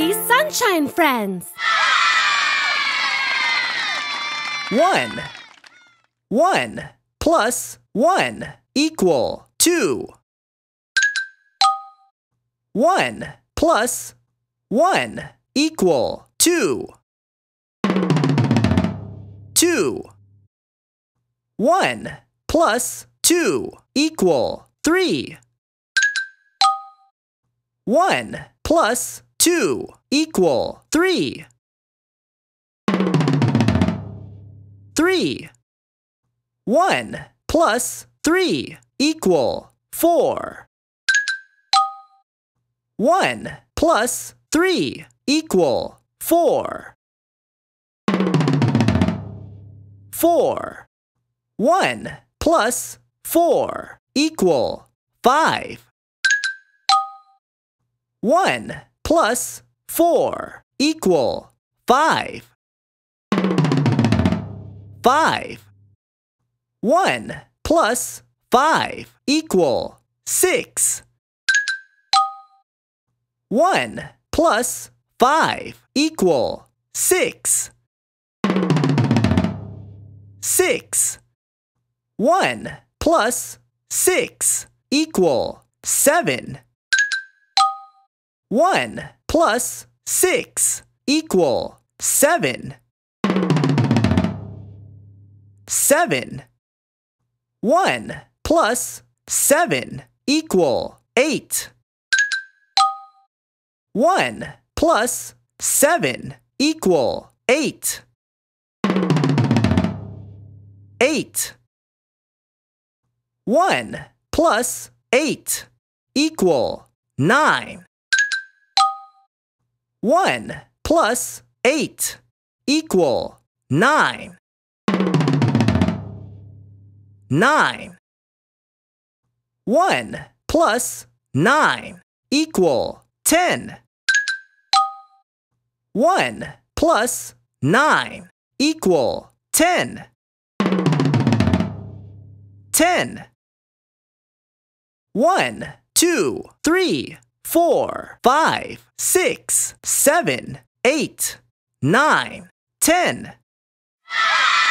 Happy Sunshine Friends! 1 plus 1 equal 2. 1 plus 1 equal 2. 2. 1 plus 2 equal 3. 1 plus 2 equal 3. 3. 1 plus 3 equal 4. 1 plus 3 equal 4. 4. 1 plus 4 equal 5. 1 plus 4 equal 5. 5. 1 plus 5 equal 6. 1 plus 5 equal 6. 6. 1 plus 6 equal 7. 1 plus 6 equal 7. 7. 1 plus 7 equal 8. 1 plus 7 equal 8. 8. 1 plus 8 equal 9. 1 plus 8 equal 9. 9. 1 plus 9 equal 10. 1 plus 9 equal 10. 10. 1, 2, 3, 4, 5, 6, 7, 8, 9, 10.